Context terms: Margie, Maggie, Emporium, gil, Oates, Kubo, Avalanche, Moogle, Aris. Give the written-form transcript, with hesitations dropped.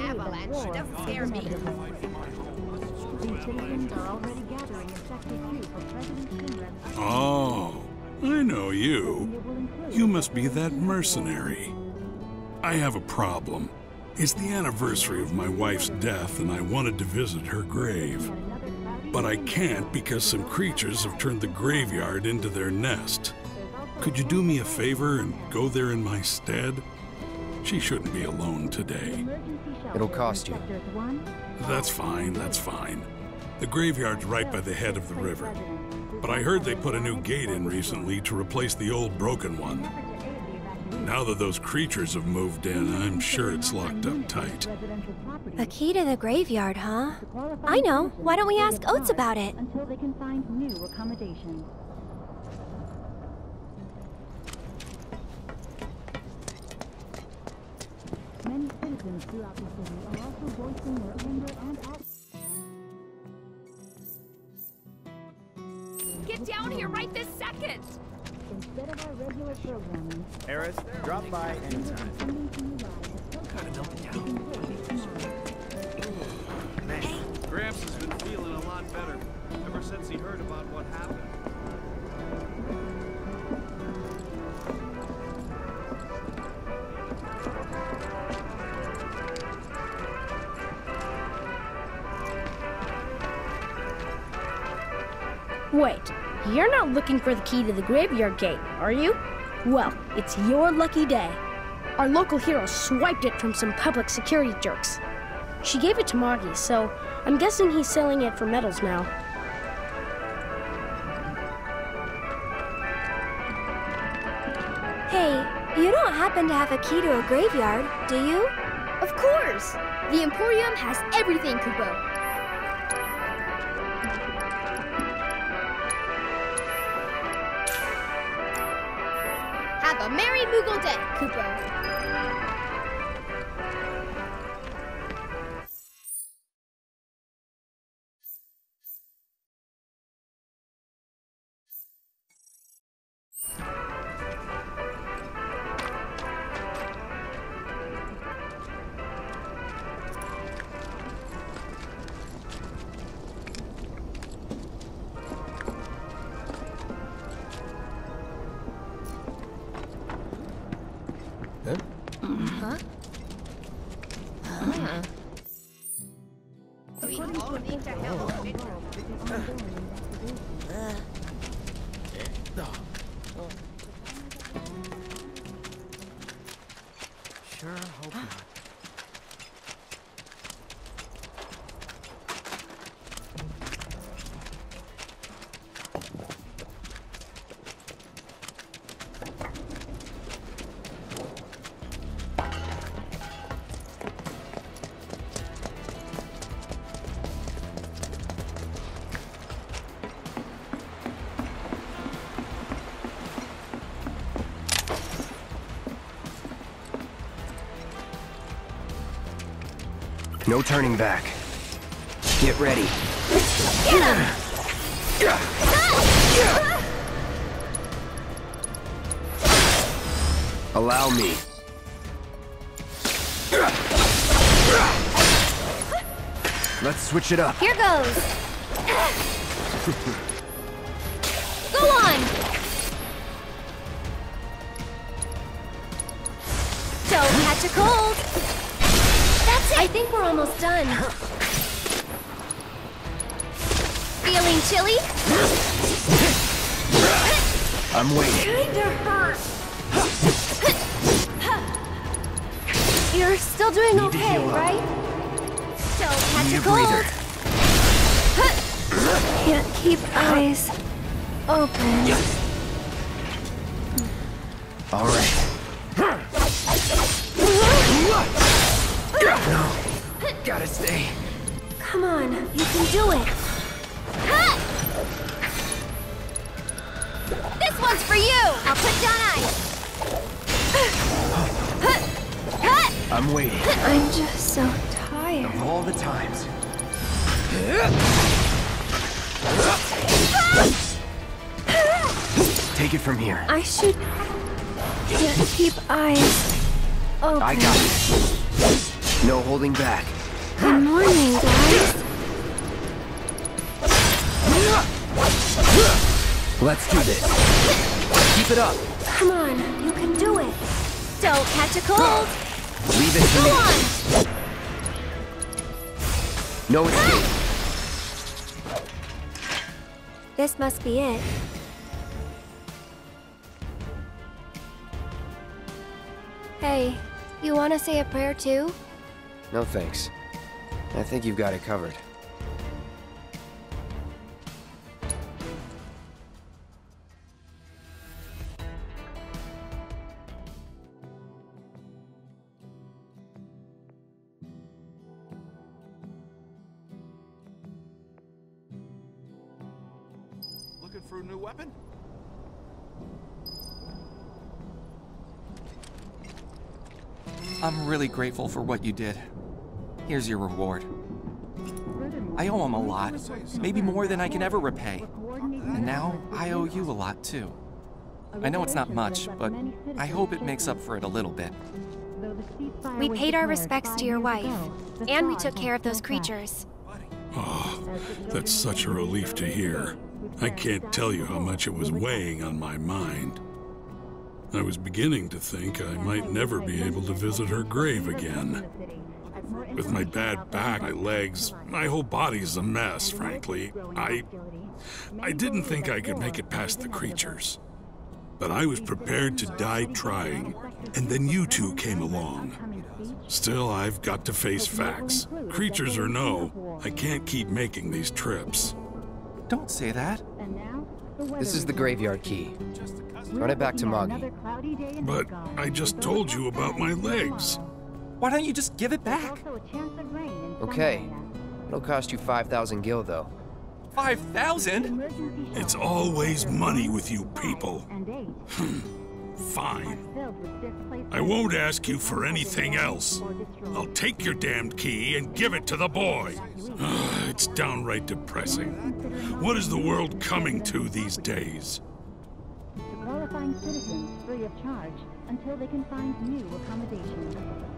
Avalanche doesn't scare me. Oh, I know you. You must be that mercenary. I have a problem. It's the anniversary of my wife's death, and I wanted to visit her grave. But I can't because some creatures have turned the graveyard into their nest. Could you do me a favor and go there in my stead? She shouldn't be alone today. It'll cost you. That's fine, that's fine. The graveyard's right by the head of the river. But I heard they put a new gate in recently to replace the old broken one. Now that those creatures have moved in, I'm sure it's locked up tight. A key to the graveyard, huh? I know. Why don't we ask Oates about it? Until they can find new accommodations. Many citizens throughout the city are also voicing their anger and outrage. Get down here right this second! Instead of our regular programming, Aris, drop by anytime. Hey. Gramps has been feeling a lot better ever since he heard about what happened. Wait, you're not looking for the key to the graveyard gate, are you? Well, it's your lucky day. Our local hero swiped it from some public security jerks. She gave it to Margie, so I'm guessing he's selling it for medals now. Hey, you don't happen to have a key to a graveyard, do you? Of course! The Emporium has everything, Kubo. Merry Moogle Day, Kubo. No turning back. Get ready. Get him! Allow me. Let's switch it up. Here goes. Go on! Don't catch a cold! I think we're almost done. Feeling chilly? I'm waiting. Kinda hurt. You're still doing okay, right? So catch a cold. Can't keep eyes open. All right. No, gotta stay. Come on, you can do it. This one's for you. I'll put down ice. I'm waiting. I'm just so tired. Of all the times. Take it from here. I should keep eyes open. I got it. No holding back. Good morning, guys. Let's do this. Keep it up. Come on, you can do it. Don't catch a cold. Leave it to me. Come on. No escape. This must be it. Hey, you want to say a prayer too? No thanks. I think you've got it covered. Looking for a new weapon? I'm really grateful for what you did. Here's your reward. I owe him a lot, maybe more than I can ever repay. And now I owe you a lot too. I know it's not much, but I hope it makes up for it a little bit. We paid our respects to your wife, and we took care of those creatures. Oh, that's such a relief to hear. I can't tell you how much it was weighing on my mind. I was beginning to think I might never be able to visit her grave again. With my bad back, my legs, my whole body's a mess, frankly. I didn't think I could make it past the creatures. But I was prepared to die trying, and then you two came along. Still, I've got to face facts. Creatures or no, I can't keep making these trips. Don't say that. This is the graveyard key. Run it back to Maggie. But I just told you about my legs. Why don't you just give it back? Okay. It'll cost you 5,000 gil, though. 5,000? It's always money with you people. Fine. I won't ask you for anything else. I'll take your damned key and give it to the boy. It's downright depressing. What is the world coming to these days? Qualifying citizens free of charge until they can find new accommodations.